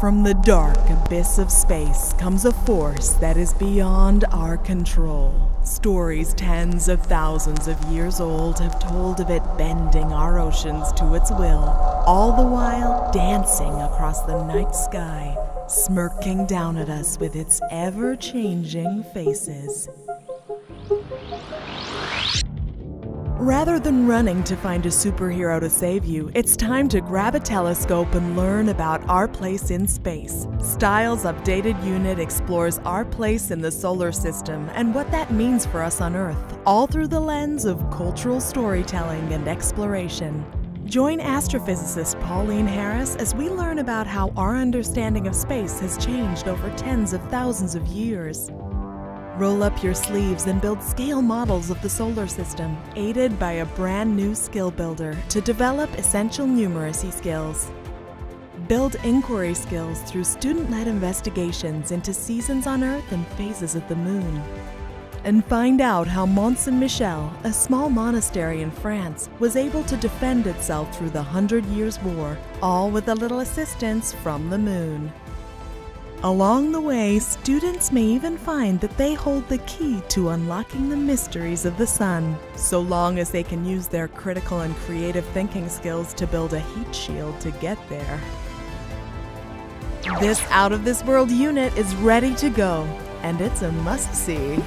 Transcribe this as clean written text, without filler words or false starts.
From the dark abyss of space comes a force that is beyond our control. Stories tens of thousands of years old have told of it bending our oceans to its will, all the while dancing across the night sky, smirking down at us with its ever-changing faces. Rather than running to find a superhero to save you, it's time to grab a telescope and learn about our place in space. Stile's updated unit explores our place in the solar system and what that means for us on Earth, all through the lens of cultural storytelling and exploration. Join astrophysicist Pauline Harris as we learn about how our understanding of space has changed over tens of thousands of years. Roll up your sleeves and build scale models of the solar system, aided by a brand new skill builder to develop essential numeracy skills. Build inquiry skills through student-led investigations into seasons on Earth and phases of the moon. And find out how Mont Saint-Michel, a small monastery in France, was able to defend itself through the Hundred Years' War, all with a little assistance from the moon. Along the way, students may even find that they hold the key to unlocking the mysteries of the sun, so long as they can use their critical and creative thinking skills to build a heat shield to get there. This out-of-this-world unit is ready to go, and it's a must-see.